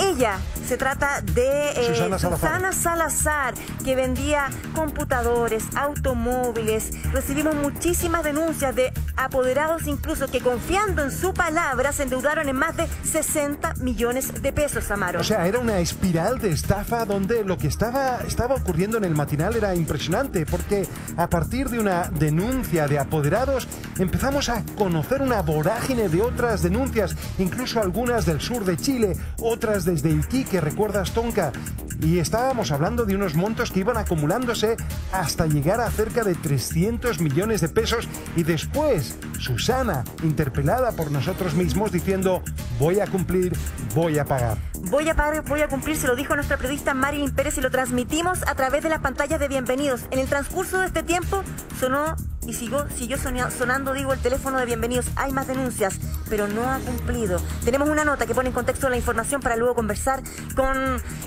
ella. Se trata de Susana Salazar, que vendía computadores, automóviles. Recibimos muchísimas denuncias de apoderados incluso que, confiando en su palabra, se endeudaron en más de 60 millones de pesos, Amaro. O sea, era una espiral de estafa donde lo que estaba ocurriendo en el matinal era impresionante, porque a partir de una denuncia de apoderados empezamos a conocer una vorágine de otras denuncias, incluso algunas del sur de Chile, otras desde Iquique, que recuerdas, Tonka, y estábamos hablando de unos montos que iban acumulándose hasta llegar a cerca de 300 millones de pesos, y después Susana, interpelada por nosotros mismos, diciendo: voy a cumplir, voy a pagar. Voy a pagar, voy a cumplir, se lo dijo nuestra periodista Marilyn Pérez y lo transmitimos a través de las pantallas de Bienvenidos. En el transcurso de este tiempo sonó y siguió sonando el teléfono de Bienvenidos. Hay más denuncias, pero no ha cumplido. Tenemos una nota que pone en contexto la información para luego conversar con...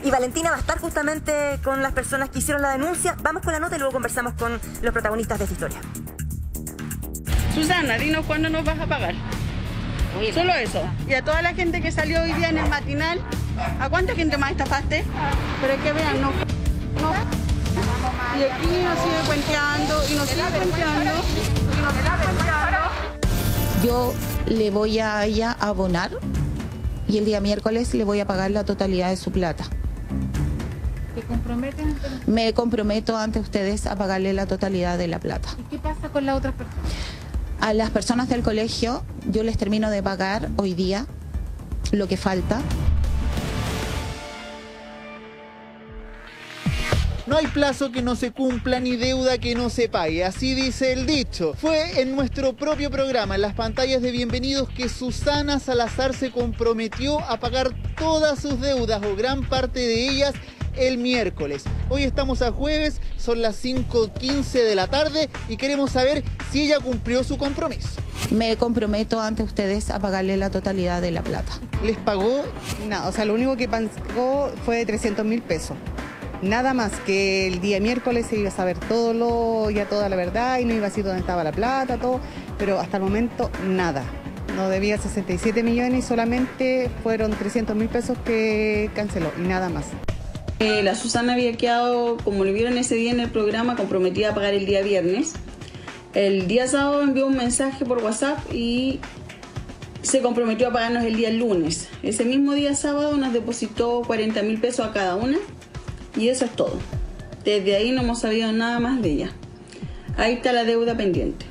Y Valentina va a estar justamente con las personas que hicieron la denuncia. Vamos con la nota y luego conversamos con los protagonistas de esta historia. Susana, dinos cuándo nos vas a pagar. Solo eso. Y a toda la gente que salió hoy día en el matinal, ¿a cuánta gente más estafaste? Pero que vean, no. Y aquí nos sigue cuenteando, y nos sigue cuenteando, y nos sigue cuenteando. Yo le voy a ella a abonar y el día miércoles le voy a pagar la totalidad de su plata. ¿Te comprometes ante ustedes? Me comprometo ante ustedes a pagarle la totalidad de la plata. ¿Y qué pasa con las otras personas? A las personas del colegio yo les termino de pagar hoy día lo que falta. No hay plazo que no se cumpla ni deuda que no se pague, así dice el dicho. Fue en nuestro propio programa, en las pantallas de Bienvenidos, que Susana Salazar se comprometió a pagar todas sus deudas o gran parte de ellas el miércoles. Hoy estamos a jueves, son las 5:15 de la tarde y queremos saber si ella cumplió su compromiso. Me comprometo ante ustedes a pagarle la totalidad de la plata. ¿Les pagó? Nada, o sea, lo único que pagó fue de 300.000 pesos. Nada más, que el día miércoles se iba a saber todo toda la verdad y no iba a decir dónde estaba la plata, todo, pero hasta el momento nada. No debía 67 millones y solamente fueron 300.000 pesos que canceló y nada más. La Susana había quedado, como lo vieron ese día en el programa, comprometida a pagar el día viernes. El día sábado envió un mensaje por WhatsApp y se comprometió a pagarnos el día lunes. Ese mismo día sábado nos depositó 40.000 pesos a cada una. Y eso es todo. Desde ahí no hemos sabido nada más de ella. Ahí está la deuda pendiente.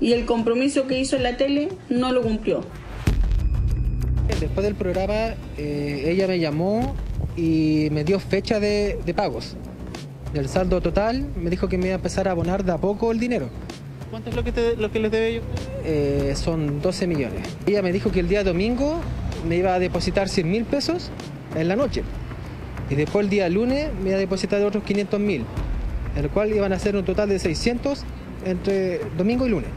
Y el compromiso que hizo en la tele no lo cumplió. Después del programa ella me llamó y me dio fecha de pagos. Del saldo total me dijo que me iba a empezar a abonar de a poco el dinero. ¿Cuánto es lo que les debe yo? Son 12 millones. Ella me dijo que el día domingo me iba a depositar 100.000 pesos en la noche. Y después el día lunes me iba a depositar otros 500.000, el cual iban a ser un total de 600 entre domingo y lunes.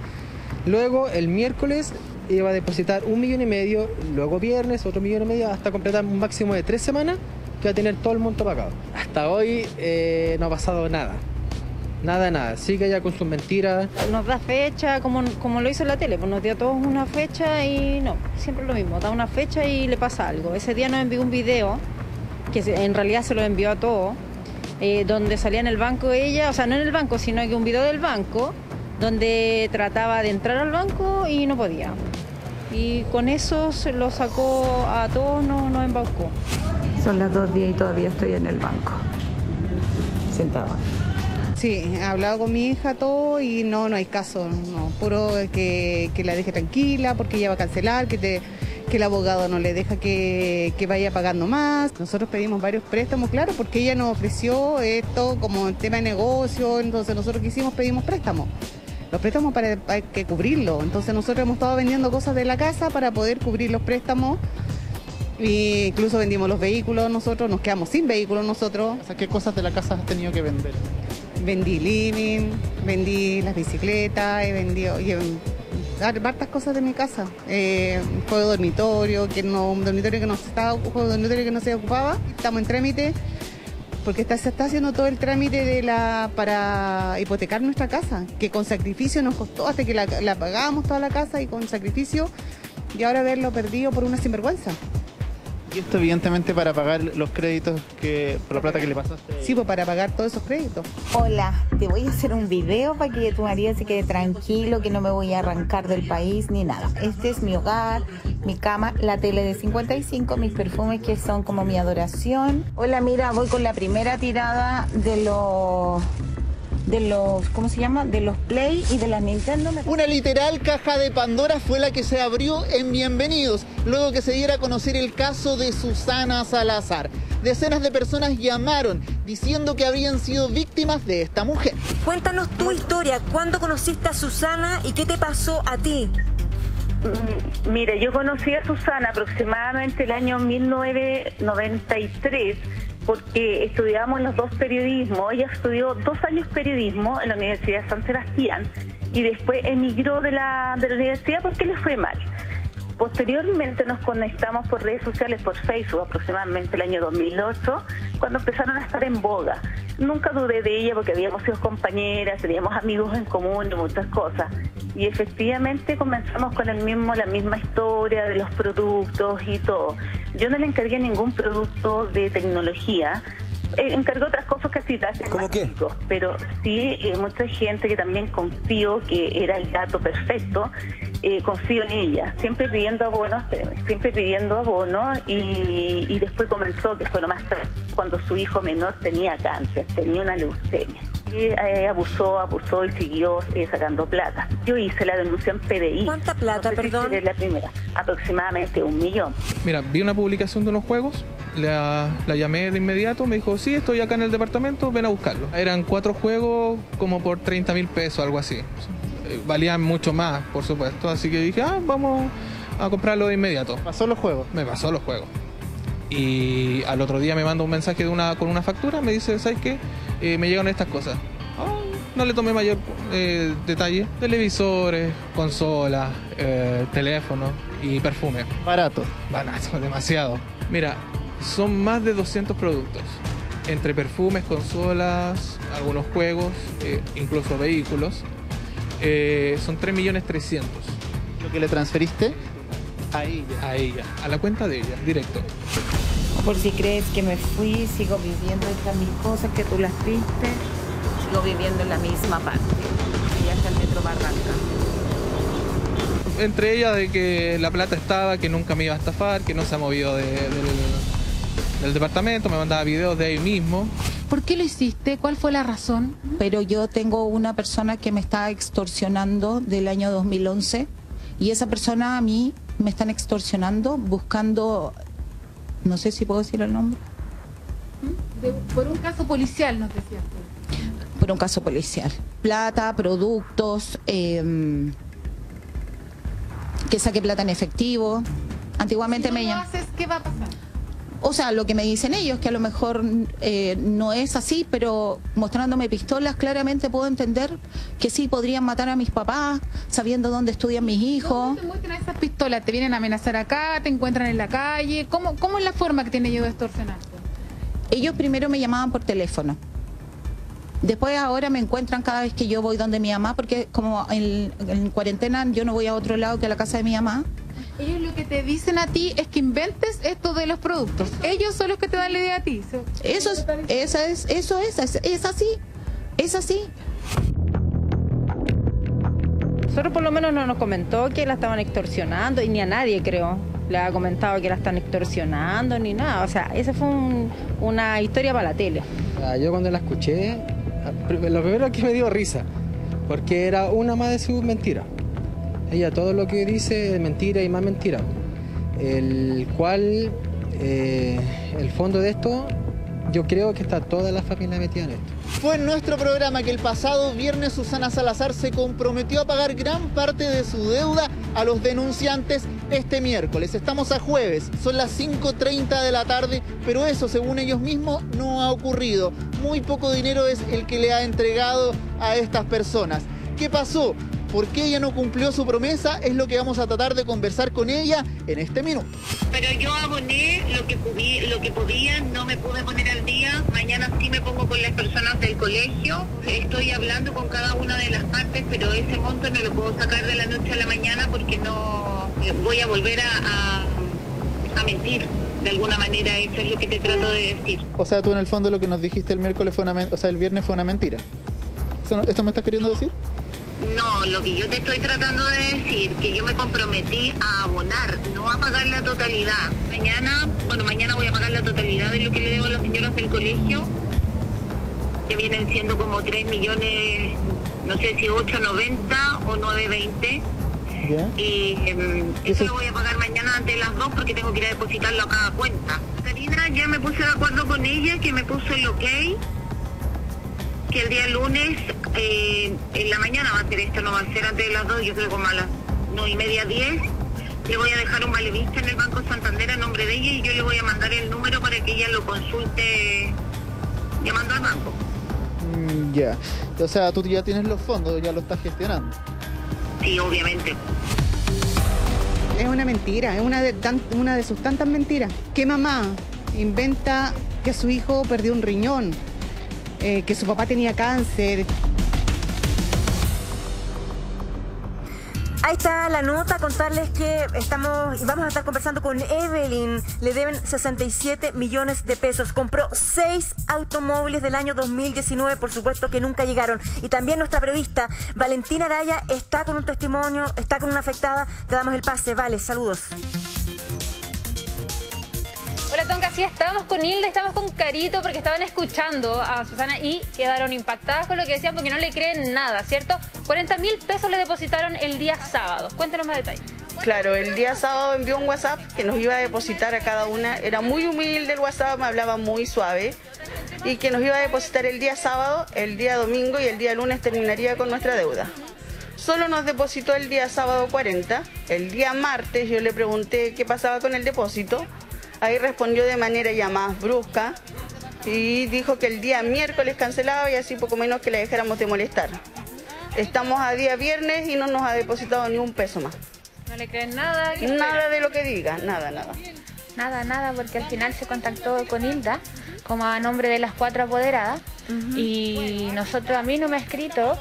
Luego el miércoles iba a depositar 1,5 millones, luego viernes otro 1,5 millones, hasta completar un máximo de 3 semanas que va a tener todo el monto pagado. Hasta hoy no ha pasado nada. Nada, nada. Sigue ya con sus mentiras. Nos da fecha, como lo hizo la tele, pues nos dio a todos una fecha y no, siempre lo mismo, da una fecha y le pasa algo. Ese día nos envió un video, que en realidad se lo envió a todos, donde salía en el banco ella, o sea, no en el banco, sino que un video del banco, donde trataba de entrar al banco y no podía. Y con eso se lo sacó a todos, no embaucó. Son las 2:10 y todavía estoy en el banco, sentada. Sí, he hablado con mi hija todo y no hay caso, no, puro que la deje tranquila porque ella va a cancelar, que el abogado no le deja que vaya pagando más. Nosotros pedimos varios préstamos, claro, porque ella nos ofreció esto como tema de negocio, entonces nosotros pedimos préstamos. Los préstamos hay que cubrirlo, entonces nosotros hemos estado vendiendo cosas de la casa para poder cubrir los préstamos. Y incluso vendimos los vehículos nosotros, nos quedamos sin vehículos nosotros. O sea, ¿qué cosas de la casa has tenido que vender? Vendí living, vendí las bicicletas, he vendido... hartas cosas de mi casa, juego dormitorio, dormitorio que no se ocupaba. Estamos en trámite porque se está haciendo todo el trámite para hipotecar nuestra casa, que con sacrificio nos costó hasta que la pagábamos toda la casa, y con sacrificio, y ahora verlo perdido por una sinvergüenza. Y esto evidentemente para pagar los créditos, que por la plata que le pasaste. Sí, pues para pagar todos esos créditos. Hola, te voy a hacer un video para que tu marido se quede tranquilo, que no me voy a arrancar del país ni nada. Este es mi hogar, mi cama, la tele de 55, mis perfumes que son como mi adoración. Hola, mira, voy con la primera tirada de los ¿cómo se llama? De los Play y de las Nintendo. Una literal caja de Pandora fue la que se abrió en Bienvenidos, luego que se diera a conocer el caso de Susana Salazar. Decenas de personas llamaron diciendo que habían sido víctimas de esta mujer. Cuéntanos tu historia, ¿cuándo conociste a Susana y qué te pasó a ti? Mire, yo conocí a Susana aproximadamente el año 1993, porque estudiamos los dos periodismo. Ella estudió 2 años periodismo en la Universidad de San Sebastián y después emigró de la universidad porque le fue mal. Posteriormente nos conectamos por redes sociales, por Facebook, aproximadamente el año 2008, cuando empezaron a estar en boga. Nunca dudé de ella porque habíamos sido compañeras, teníamos amigos en común y muchas cosas. Y efectivamente comenzamos con la misma historia de los productos y todo. Yo no le encargué ningún producto de tecnología, encargó otras cosas que así hacen más chicos, pero sí, mucha gente que también confío que era el gato perfecto, confío en ella, siempre pidiendo abonos, y después comenzó, que fue lo más tarde, cuando su hijo menor tenía cáncer, tenía una leucemia. Y abusó y siguió sacando plata. Yo hice la denuncia en PDI. ¿Cuánta plata, perdón? La primera, aproximadamente 1 millón. Mira, vi una publicación de unos juegos, la llamé de inmediato, me dijo, sí, estoy acá en el departamento, ven a buscarlo. Eran 4 juegos como por 30.000 pesos, algo así. Valían mucho más, por supuesto, así que dije, vamos a comprarlo de inmediato. ¿Pasó los juegos? Me pasó los juegos. Y al otro día me manda un mensaje con una factura, me dice, ¿sabes qué? Me llegan estas cosas. No le tomé mayor detalle. Televisores, consolas, teléfonos y perfume. Barato. Barato, demasiado. Mira, son más de 200 productos. Entre perfumes, consolas, algunos juegos, incluso vehículos. Son 3.300.000. ¿Lo que le transferiste? A ella, a la cuenta de ella, directo. Por si crees que me fui, sigo viviendo estas mis cosas que tú las viste, sigo viviendo en la misma parte, ella está en Metro Barranca. Entre ellas de que la plata estaba, que nunca me iba a estafar, que no se ha movido del departamento, me mandaba videos de ahí mismo. ¿Por qué lo hiciste? ¿Cuál fue la razón? Pero yo tengo una persona que me está extorsionando del año 2011 y esa persona a mí me están extorsionando buscando... No sé si puedo decir el nombre. Por un caso policial, nos decías tú. Por un caso policial. Plata, productos, que saque plata en efectivo. Antiguamente si no me llaman. ¿Qué va a pasar? O sea, lo que me dicen ellos, que a lo mejor no es así, pero mostrándome pistolas, claramente puedo entender que sí podrían matar a mis papás, sabiendo dónde estudian mis hijos. ¿Cómo te muestran esas pistolas? ¿Te vienen a amenazar acá? ¿Te encuentran en la calle? ¿Cómo es la forma que tienen ellos de extorsionarte? Ellos primero me llamaban por teléfono. Después ahora me encuentran cada vez que yo voy donde mi mamá, porque como en cuarentena yo no voy a otro lado que a la casa de mi mamá. Ellos lo que te dicen a ti es que inventes esto de los productos. Ellos son los que te dan la idea a ti. Eso es así. Nosotros por lo menos no nos comentó que la estaban extorsionando, y ni a nadie creo le ha comentado que la están extorsionando ni nada. O sea, esa fue una historia para la tele. Yo cuando la escuché, lo primero que me dio risa, porque era una más de sus mentiras. Ella todo lo que dice es mentira y más mentira, el cual, el fondo de esto, yo creo que está toda la familia metida en esto. Fue en nuestro programa que el pasado viernes Susana Salazar se comprometió a pagar gran parte de su deuda a los denunciantes este miércoles. Estamos a jueves, son las 5:30 de la tarde, pero eso, según ellos mismos, no ha ocurrido. Muy poco dinero es el que le ha entregado a estas personas. ¿Qué pasó? ¿Por qué ella no cumplió su promesa? Es lo que vamos a tratar de conversar con ella en este minuto. Pero yo aboné lo que podía, no me pude poner al día. Mañana sí me pongo con las personas del colegio. Estoy hablando con cada una de las partes, pero ese monto no lo puedo sacar de la noche a la mañana porque no voy a volver a mentir. de alguna manera eso es lo que te trato de decir. O sea, tú en el fondo lo que nos dijiste el miércoles fue una mentira, o sea, el viernes fue una mentira. ¿Esto me estás queriendo decir? No, lo que yo te estoy tratando de decir, que yo me comprometí a abonar, no a pagar la totalidad. Mañana voy a pagar la totalidad de lo que le debo a las señoras del colegio, que vienen siendo como 3 millones, no sé si 8.90 o 9.20. Yeah. Y eso lo voy a pagar mañana antes de las 2 porque tengo que ir a depositarlo a cada cuenta. Karina, ya me puse de acuerdo con ella, que me puso el ok, que el día lunes en la mañana va a ser esto, no va a ser antes de las 2, yo creo como a las 9:30, 10. Le voy a dejar un valevisto en el Banco Santander a nombre de ella y yo le voy a mandar el número para que ella lo consulte llamando al banco. Ya, yeah. O sea, tú ya tienes los fondos, ya lo estás gestionando. Sí, obviamente. Es una mentira, es una de sus tantas mentiras. ¿Qué mamá inventa que su hijo perdió un riñón? Que su papá tenía cáncer. Ahí está la nota, contarles que vamos a estar conversando con Evelyn. Le deben 67 millones de pesos. Compró 6 automóviles del año 2019, por supuesto que nunca llegaron. Y también nuestra periodista Valentina Araya está con un testimonio, está con una afectada. Te damos el pase, vale, saludos. Hola Tonka, sí, estábamos con Hilda, estábamos con Carito porque estaban escuchando a Susana y quedaron impactadas con lo que decían porque no le creen nada, ¿cierto? 40.000 pesos le depositaron el día sábado. Cuéntanos más detalles. Claro, el día sábado envió un WhatsApp que nos iba a depositar a cada una. Era muy humilde el WhatsApp, me hablaba muy suave. Y que nos iba a depositar el día sábado, el día domingo y el día lunes terminaría con nuestra deuda. Solo nos depositó el día sábado 40. El día martes yo le pregunté qué pasaba con el depósito. Ahí respondió de manera ya más brusca y dijo que el día miércoles cancelaba y así poco menos que la dejáramos de molestar. Estamos a día viernes y no nos ha depositado ni un peso más. ¿No le creen nada? Nada de lo que diga, nada, nada. Nada, nada, porque al final se contactó con Hilda, como a nombre de las 4 apoderadas, y nosotros, a mí no me ha escrito.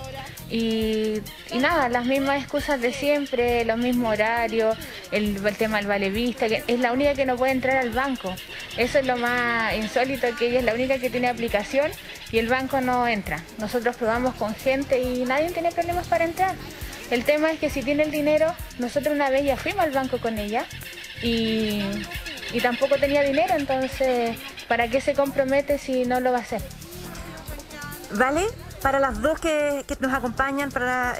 Y nada, las mismas excusas de siempre, los mismos horarios, el tema del valevista, que es la única que no puede entrar al banco. Eso es lo más insólito, que ella es la única que tiene aplicación y el banco no entra. Nosotros probamos con gente y nadie tiene problemas para entrar. El tema es que si tiene el dinero, nosotros una vez ya fuimos al banco con ella y tampoco tenía dinero, entonces ¿para qué se compromete si no lo va a hacer? ¿Vale? Para las dos que nos acompañan, para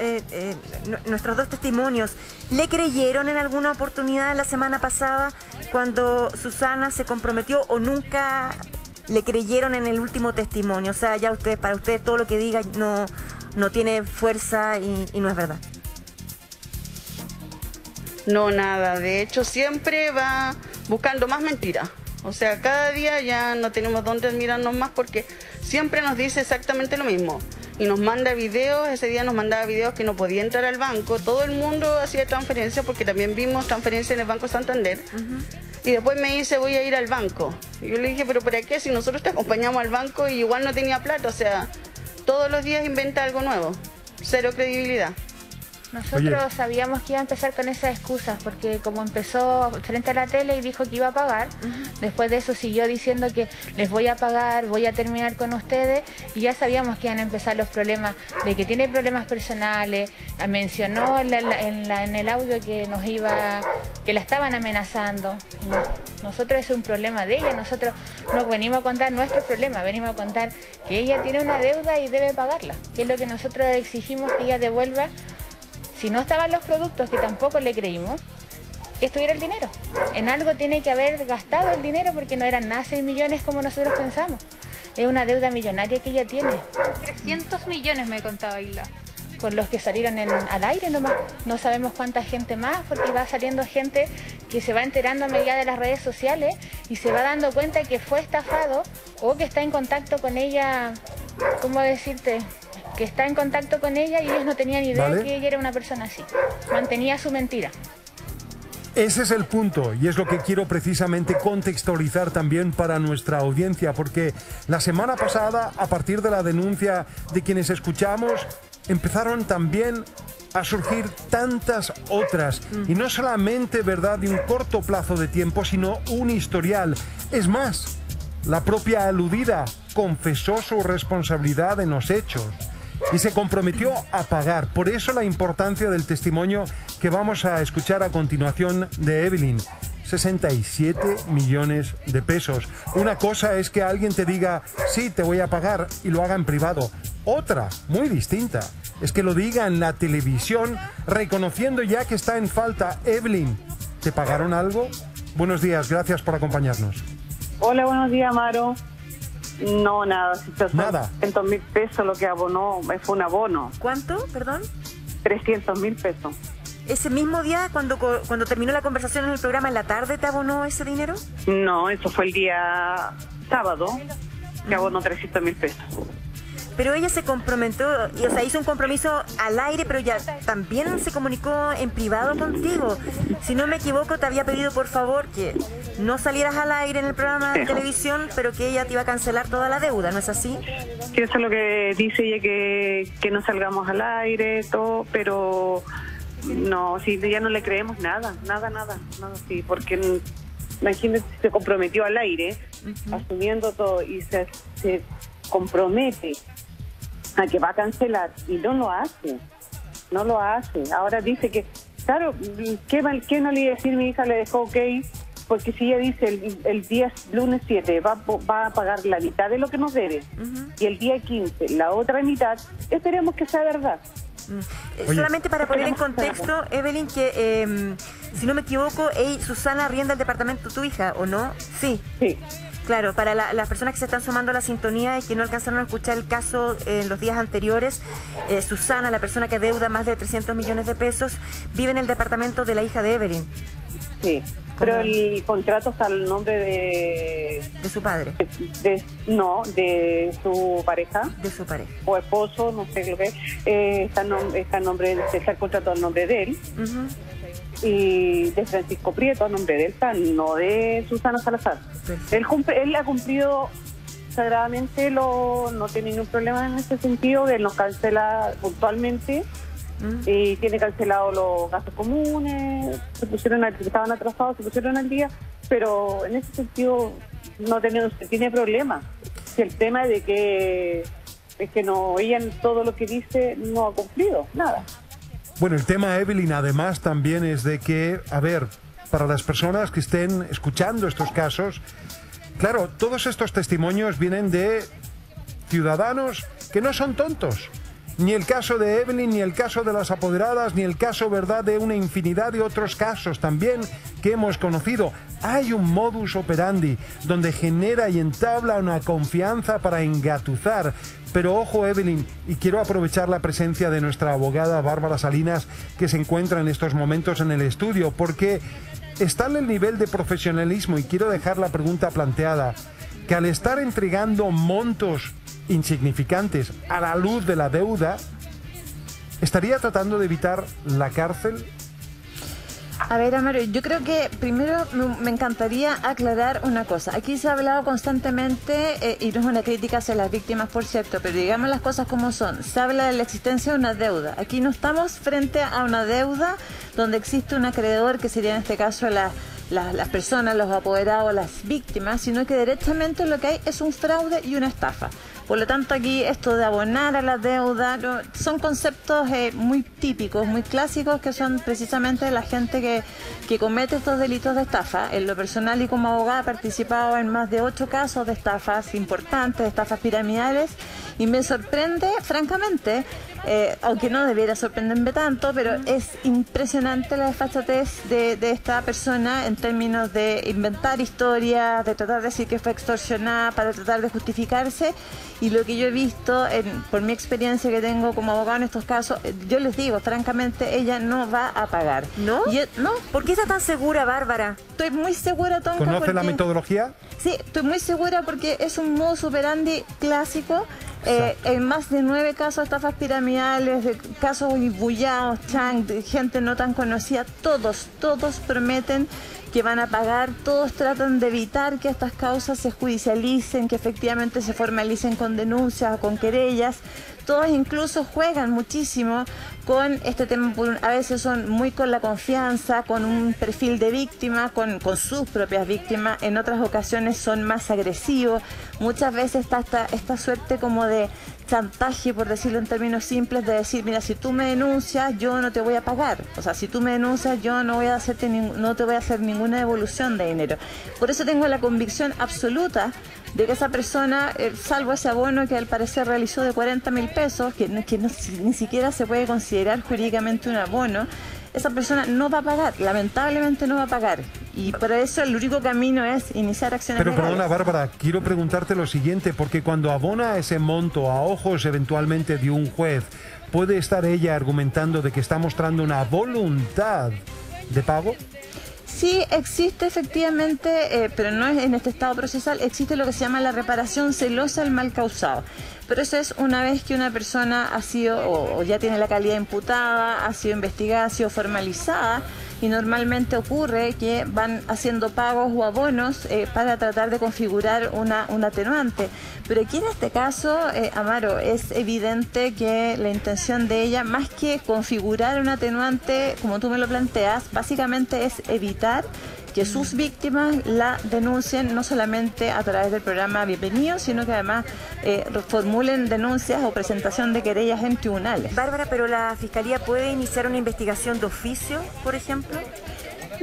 nuestros dos testimonios, ¿le creyeron en alguna oportunidad la semana pasada cuando Susana se comprometió o nunca le creyeron en el último testimonio? O sea, ya usted, para usted todo lo que diga no tiene fuerza y no es verdad. No, nada. De hecho, siempre va buscando más mentiras. O sea, cada día ya no tenemos dónde mirarnos más porque siempre nos dice exactamente lo mismo. Y nos manda videos, ese día nos mandaba videos que no podía entrar al banco. Todo el mundo hacía transferencias porque también vimos transferencias en el Banco Santander. Y después me dice, voy a ir al banco. Y yo le dije, pero ¿para qué? Si nosotros te acompañamos al banco y igual no tenía plata. O sea, todos los días inventa algo nuevo. Cero credibilidad. Nosotros sabíamos que iba a empezar con esas excusas, porque como empezó frente a la tele y dijo que iba a pagar, después de eso siguió diciendo que les voy a pagar, voy a terminar con ustedes, y ya sabíamos que iban a empezar los problemas, de que tiene problemas personales. Mencionó en el audio que nos iba, que la estaban amenazando. Nosotros es un problema de ella, nosotros no venimos a contar nuestro problema, venimos a contar que ella tiene una deuda y debe pagarla, que es lo que nosotros exigimos que ella devuelva. Si no estaban los productos, que tampoco le creímos, que estuviera el dinero. En algo tiene que haber gastado el dinero porque no eran nada 6 millones como nosotros pensamos. Es una deuda millonaria que ella tiene. 300 millones me contaba Hilda. Con los que salieron al aire nomás. No sabemos cuánta gente más, porque va saliendo gente que se va enterando a medida de las redes sociales y se va dando cuenta que fue estafado o que está en contacto con ella, ¿cómo decirte? Que está en contacto con ella y ellos no tenían idea de que ella era una persona así. Mantenía su mentira. Ese es el punto y es lo que quiero precisamente contextualizar también para nuestra audiencia, porque la semana pasada, a partir de la denuncia de quienes escuchamos, empezaron también a surgir tantas otras, y no solamente, ¿verdad?, de un corto plazo de tiempo, sino un historial. Es más, la propia aludida confesó su responsabilidad en los hechos y se comprometió a pagar. Por eso la importancia del testimonio que vamos a escuchar a continuación de Evelyn. 67 millones de pesos. Una cosa es que alguien te diga, sí, te voy a pagar, y lo haga en privado. Otra, muy distinta, es que lo diga en la televisión, reconociendo ya que está en falta. Evelyn, ¿te pagaron algo? Buenos días, gracias por acompañarnos. Hola, buenos días, Amaro. No, nada. Nada. 300 mil pesos lo que abonó, fue un abono. ¿Cuánto, perdón? 300 mil pesos. ¿Ese mismo día, cuando terminó la conversación en el programa, en la tarde, te abonó ese dinero? No, eso fue el día sábado, que abonó 300 mil pesos. Pero ella se comprometió, o sea, hizo un compromiso al aire, pero ya también se comunicó en privado contigo. Si no me equivoco, te había pedido, por favor, que no salieras al aire en el programa de televisión, pero que ella te iba a cancelar toda la deuda, ¿no es así? Sí, eso es lo que dice ella, que no salgamos al aire, todo, pero... No, sí, ya no le creemos nada, sí, porque imagínense, se comprometió al aire, asumiendo todo, y se compromete a que va a cancelar, y no lo hace. Ahora dice que, claro, ¿qué no le iba a decir? Mi hija le dejó ok, porque si ella dice el día lunes 7 va a pagar la mitad de lo que nos debe, y el día 15 la otra mitad, esperemos que sea verdad. Oye, solamente para poner en contexto, Evelyn, que si no me equivoco, Susana arrienda el departamento tu hija, ¿o no? Sí. Sí. Claro, para las personas que se están sumando a la sintonía y que no alcanzaron a escuchar el caso en los días anteriores, Susana, la persona que deuda más de 300 millones de pesos, vive en el departamento de la hija de Evelyn. Sí. Pero el contrato está al nombre de... ¿De su padre? De su pareja. De su pareja. O esposo, no sé lo que es. Está el contrato al nombre de él. Y de Francisco Prieto al nombre de él está, no de Susana Salazar. Perfecto. Él ha cumplido sagradamente, no tiene ningún problema en ese sentido. Él nos cancela puntualmente. Y tiene cancelado los gastos comunes, estaban atrasados, se pusieron al día, pero en ese sentido no tiene problema. El tema es que no oían todo lo que dice, no ha cumplido nada. Bueno, el tema, Evelyn, además también es de que, a ver, para las personas que estén escuchando estos casos, claro, todos estos testimonios vienen de ciudadanos que no son tontos. Ni el caso de Evelyn, ni el caso de las apoderadas, ni el caso, ¿verdad?, de una infinidad de otros casos también que hemos conocido. Hay un modus operandi donde genera y entabla una confianza para engatuzar. Pero ojo, Evelyn, y quiero aprovechar la presencia de nuestra abogada Bárbara Salinas, que se encuentra en estos momentos en el estudio, porque está en el nivel de profesionalismo, y quiero dejar la pregunta planteada, que al estar entregando montos insignificantes a la luz de la deuda, ¿estaría tratando de evitar la cárcel? A ver, Amaro, yo creo que primero me encantaría aclarar una cosa. Aquí se ha hablado constantemente, y no es una crítica hacia las víctimas, por cierto, pero digamos las cosas como son. Se habla de la existencia de una deuda. Aquí no estamos frente a una deuda donde existe un acreedor, que sería en este caso las personas, los apoderados, las víctimas, sino que directamente lo que hay es un fraude y una estafa. Por lo tanto, aquí esto de abonar a la deuda, ¿no?, son conceptos muy típicos, muy clásicos, que son precisamente la gente que comete estos delitos de estafa. En lo personal y como abogada he participado en más de 8 casos de estafas importantes, de estafas piramidales, y me sorprende, francamente, aunque no debiera sorprenderme tanto, pero es impresionante la desfachatez de esta persona en términos de inventar historias, de tratar de decir que fue extorsionada para tratar de justificarse. Y lo que yo he visto, por mi experiencia que tengo como abogado en estos casos, yo les digo, francamente, ella no va a pagar. ¿No? No. ¿Por qué está tan segura, Bárbara? Estoy muy segura, Tonka. ¿Conoce la metodología? Sí, estoy muy segura porque es un modus operandi clásico. En más de 9 casos de estafas piramidales, de casos bullados, de gente no tan conocida, todos prometen que van a pagar, todos tratan de evitar que estas causas se judicialicen, que efectivamente se formalicen con denuncias o con querellas. todos incluso juegan muchísimo con este tema. A veces son muy con la confianza, con un perfil de víctima, con sus propias víctimas. En otras ocasiones son más agresivos. Muchas veces está esta suerte como de chantaje, por decirlo en términos simples, de decir, mira, si tú me denuncias, yo no te voy a pagar. O sea, si tú me denuncias, yo no te voy a hacer ninguna devolución de dinero. Por eso tengo la convicción absoluta de que esa persona, salvo ese abono que al parecer realizó de 40.000 pesos, que ni siquiera se puede considerar jurídicamente un abono, esa persona no va a pagar, lamentablemente no va a pagar. Y por eso el único camino es iniciar acciones legales. Pero perdona, Bárbara, quiero preguntarte lo siguiente, porque cuando abona ese monto a ojos eventualmente de un juez, ¿puede estar ella argumentando de que está mostrando una voluntad de pago? Sí, existe efectivamente, pero no es en este estado procesal, existe lo que se llama la reparación celosa al mal causado. Pero eso es una vez que una persona ha sido, o ya tiene la calidad imputada, ha sido investigada, ha sido formalizada, y normalmente ocurre que van haciendo pagos o abonos para tratar de configurar un atenuante. Pero aquí en este caso, Amaro, es evidente que la intención de ella, más que configurar un atenuante, como tú me lo planteas, básicamente es evitar que sus víctimas la denuncien, no solamente a través del programa Bienvenidos, sino que además formulen denuncias o presentación de querellas en tribunales. Bárbara, ¿pero la Fiscalía puede iniciar una investigación de oficio, por ejemplo?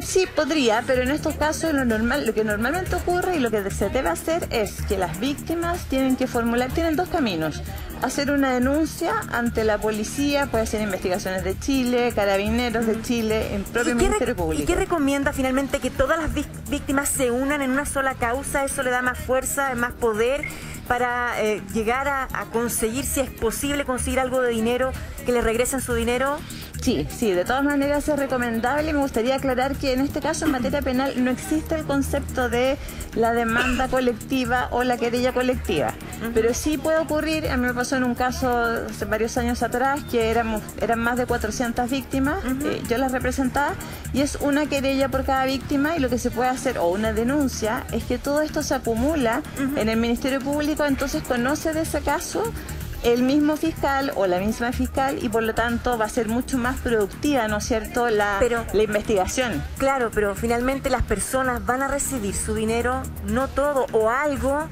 Sí, podría, pero en estos casos lo que normalmente ocurre y lo que se debe hacer es que las víctimas tienen que formular, tienen dos caminos: hacer una denuncia ante la policía, puede ser investigaciones de Chile, carabineros de Chile, en propio Ministerio Público. ¿Y qué recomienda finalmente? ¿Que todas las víctimas se unan en una sola causa? ¿Eso le da más fuerza, más poder para llegar a conseguir, si es posible, conseguir algo de dinero, que le regresen su dinero? Sí, sí, de todas maneras es recomendable. Me gustaría aclarar que en este caso, en materia penal, no existe el concepto de la demanda colectiva o la querella colectiva. Pero sí puede ocurrir, a mí me pasó en un caso hace varios años atrás, que eran más de 400 víctimas, yo las representaba, y es una querella por cada víctima, y lo que se puede hacer, o una denuncia, es que todo esto se acumula en el Ministerio Público, entonces conoce de ese caso el mismo fiscal o la misma fiscal, y por lo tanto va a ser mucho más productiva, ¿no es cierto?, la investigación. Claro, pero finalmente las personas van a recibir su dinero, no todo o algo.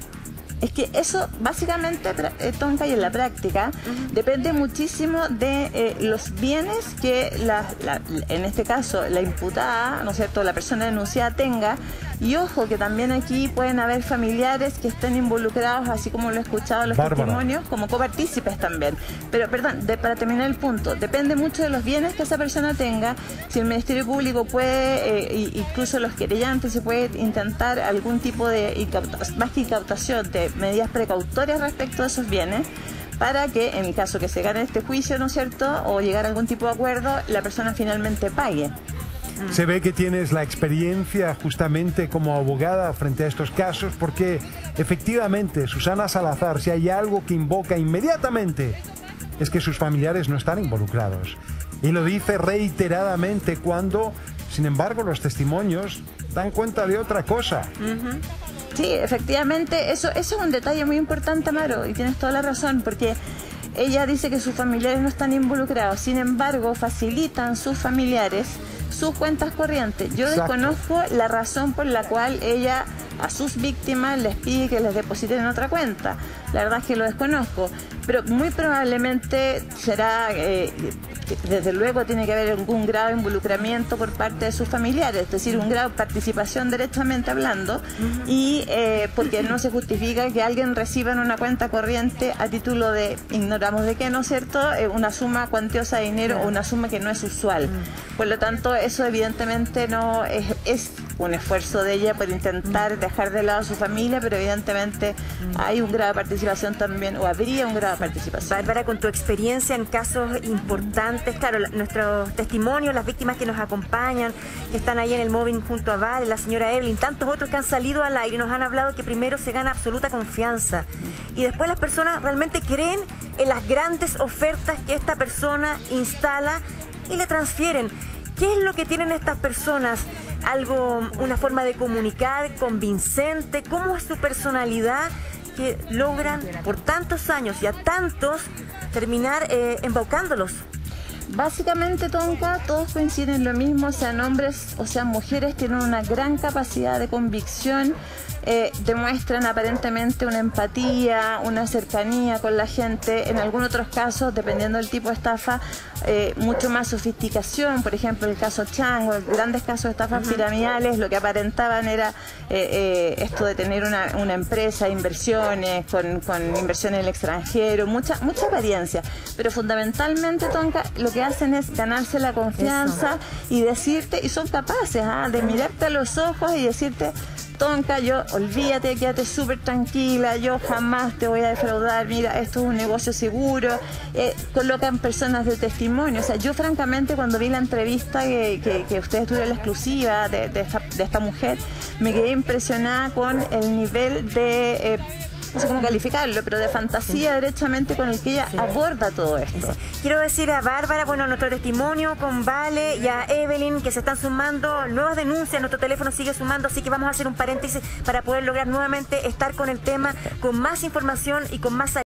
Es que eso básicamente, Tonka, y en la práctica, depende muchísimo de los bienes que, en este caso, la imputada, ¿no es cierto?, la persona denunciada tenga. Y ojo, que también aquí pueden haber familiares que estén involucrados, así como lo he escuchado en los testimonios, como copartícipes también. Pero, perdón, para terminar el punto, depende mucho de los bienes que esa persona tenga. Si el Ministerio Público puede, incluso los querellantes, se puede intentar algún tipo de incautación, de medidas precautorias respecto a esos bienes, para que, en el caso que se gane este juicio, ¿no es cierto?, o llegar a algún tipo de acuerdo, la persona finalmente pague. Se ve que tienes la experiencia justamente como abogada frente a estos casos, porque efectivamente, Susana Salazar, si hay algo que invoca inmediatamente, es que sus familiares no están involucrados. Y lo dice reiteradamente cuando, sin embargo, los testimonios dan cuenta de otra cosa. Sí, efectivamente, eso es un detalle muy importante, Amaro, y tienes toda la razón, porque ella dice que sus familiares no están involucrados, sin embargo, facilitan sus familiares sus cuentas corrientes. Yo desconozco la razón por la cual ella a sus víctimas les pide que les depositen en otra cuenta. La verdad es que lo desconozco, pero muy probablemente será, desde luego tiene que haber algún grado de involucramiento por parte de sus familiares, es decir, un grado de participación directamente hablando, y porque no se justifica que alguien reciba en una cuenta corriente, a título de ignoramos de qué, ¿no es cierto?, una suma cuantiosa de dinero, o una suma que no es usual. Por lo tanto, eso evidentemente no es un esfuerzo de ella por intentar dejar de lado a su familia, pero evidentemente hay un grado de participación también, o habría un grado de participación. Bárbara, con tu experiencia en casos importantes, claro, nuestros testimonios, las víctimas que nos acompañan, que están ahí en el móvil junto a Val, la señora Evelyn, tantos otros que han salido al aire, nos han hablado que primero se gana absoluta confianza, y después las personas realmente creen en las grandes ofertas que esta persona instala y le transfieren. ¿Qué es lo que tienen estas personas? Una forma de comunicar convincente, ¿cómo es su personalidad que logran por tantos años y a tantos terminar embaucándolos? Básicamente, Tonka, todos coinciden en lo mismo, sean hombres o sean mujeres, tienen una gran capacidad de convicción, demuestran aparentemente una empatía, una cercanía con la gente, en algunos otros casos, dependiendo del tipo de estafa, mucho más sofisticación, por ejemplo el caso Chango, grandes casos de estafas piramidales, lo que aparentaban era esto de tener una empresa, inversiones, con inversiones en el extranjero, mucha apariencia, pero fundamentalmente, Tonka, lo que hacen es ganarse la confianza y decirte, y son capaces de mirarte a los ojos y decirte, Tonka, yo, olvídate, quédate súper tranquila, yo jamás te voy a defraudar, mira, esto es un negocio seguro, colocan personas de testimonio, o sea, yo francamente cuando vi la entrevista que ustedes tuvieron, la exclusiva de esta mujer, me quedé impresionada con el nivel de... no sé cómo calificarlo, pero de fantasía derechamente con el que ella aborda todo esto. Quiero decir a Bárbara, bueno, nuestro testimonio con Vale y a Evelyn, que se están sumando nuevas denuncias, nuestro teléfono sigue sumando, así que vamos a hacer un paréntesis para poder lograr nuevamente estar con el tema, con más información y con más salida.